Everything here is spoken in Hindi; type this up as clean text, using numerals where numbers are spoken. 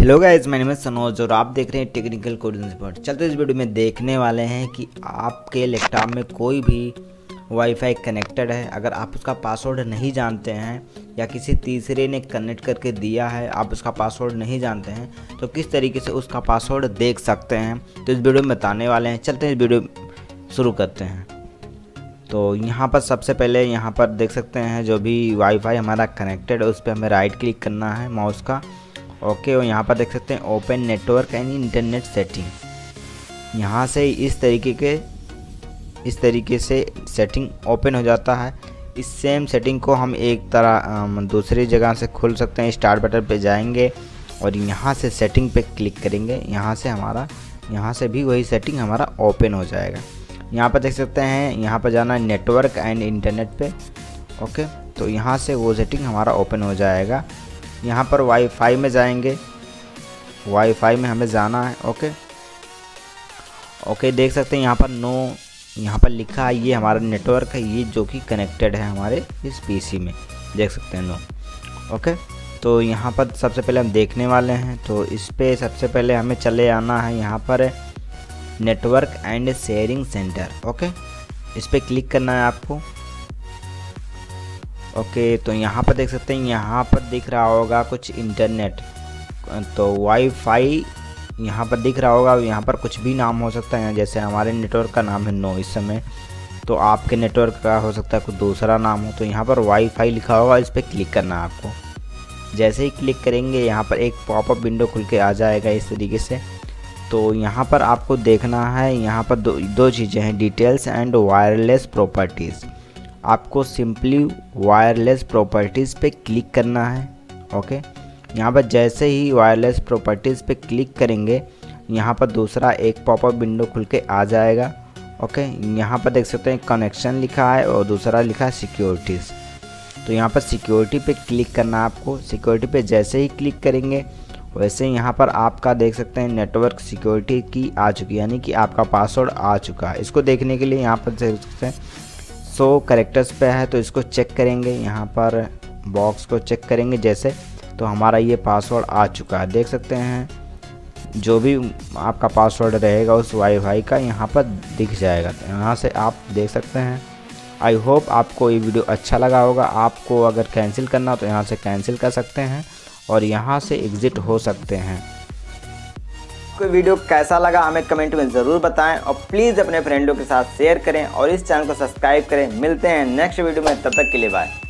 हेलो गाइस, मेरा नाम है सनोज और आप देख रहे हैं टेक्निकल कोडिंग सपोर्ट। चलते इस वीडियो में देखने वाले हैं कि आपके लैपटॉप में कोई भी वाईफाई कनेक्टेड है, अगर आप उसका पासवर्ड नहीं जानते हैं या किसी तीसरे ने कनेक्ट करके दिया है, आप उसका पासवर्ड नहीं जानते हैं तो किस तरीके से उसका पासवर्ड देख सकते हैं, तो इस वीडियो में बताने वाले हैं। चलते हैं इस वीडियो शुरू करते हैं। तो यहाँ पर सबसे पहले यहाँ पर देख सकते हैं जो भी वाईफाई हमारा कनेक्टेड है उस पर हमें राइट क्लिक करना है माउस का। ओके, और यहाँ पर देख सकते हैं open network and internet setting. यहाँ से इस तरीके से सेटिंग ओपन हो जाता है। इस सेम सेटिंग को हम एक तरह दूसरी जगह से खोल सकते हैं। स्टार्ट बटन पे जाएंगे और यहाँ से सेटिंग पे क्लिक करेंगे। यहाँ से भी वही सेटिंग हमारा ओपन हो जाएगा। यहाँ पर देख सकते हैं, यहाँ पर जाना है नेटवर्क एंड इंटरनेट पे। ओके, तो यहाँ से वो सेटिंग हमारा ओपन हो जाएगा। यहाँ पर वाईफाई में जाएंगे, वाईफाई में हमें जाना है। ओके, देख सकते हैं यहाँ पर नो, यहाँ पर लिखा है ये हमारा नेटवर्क है, ये जो कि कनेक्टेड है हमारे इस पीसी में, देख सकते हैं नो। ओके, तो यहाँ पर सबसे पहले हम देखने वाले हैं, तो इस पर सबसे पहले हमें चले आना है यहाँ पर network and sharing centre. Okay, इस पर क्लिक करना है आपको। ओके, तो यहाँ पर देख सकते हैं, यहाँ पर दिख रहा होगा कुछ इंटरनेट, तो वाईफाई यहाँ पर दिख रहा होगा। यहाँ पर कुछ भी नाम हो सकता है, जैसे हमारे नेटवर्क का नाम है नो इस समय, तो आपके नेटवर्क का हो सकता है कुछ दूसरा नाम हो। तो यहाँ पर वाईफाई लिखा होगा, इस पर क्लिक करना है आपको। जैसे ही क्लिक करेंगे यहाँ पर एक पॉपअप विंडो खुल के आ जाएगा इस तरीके से। तो यहाँ पर आपको देखना है, यहाँ पर दो चीज़ें हैं, डिटेल्स एंड वायरलेस प्रॉपर्टीज़। आपको सिंपली वायरलेस प्रॉपर्टीज़ पे क्लिक करना है। ओके, यहाँ पर जैसे ही वायरलेस प्रॉपर्टीज़ पे क्लिक करेंगे यहाँ पर दूसरा एक पॉपअप विंडो खुल के आ जाएगा। ओके, यहाँ पर देख सकते हैं कनेक्शन लिखा है और दूसरा लिखा है सिक्योरिटीज़। तो यहाँ पर सिक्योरिटी पे क्लिक करना है आपको। सिक्योरिटी पे जैसे ही क्लिक करेंगे वैसे यहाँ पर आपका देख सकते हैं नेटवर्क सिक्योरिटी की आ चुकी, यानी कि आपका पासवर्ड आ चुका है। इसको देखने के लिए यहाँ पर देख सकते हैं 100 करेक्टर्स पे है, तो इसको चेक करेंगे। यहाँ पर बॉक्स को चेक करेंगे जैसे, तो हमारा ये पासवर्ड आ चुका है, देख सकते हैं। जो भी आपका पासवर्ड रहेगा उस वाईफाई का यहाँ पर दिख जाएगा, यहाँ से आप देख सकते हैं। आई होप आपको ये वीडियो अच्छा लगा होगा। आपको अगर कैंसिल करना हो तो यहाँ से कैंसिल कर सकते हैं और यहाँ से एग्ज़िट हो सकते हैं। कोई वीडियो कैसा लगा हमें कमेंट में ज़रूर बताएं और प्लीज़ अपने फ्रेंडों के साथ शेयर करें और इस चैनल को सब्सक्राइब करें। मिलते हैं नेक्स्ट वीडियो में, तब तक के लिए बाय।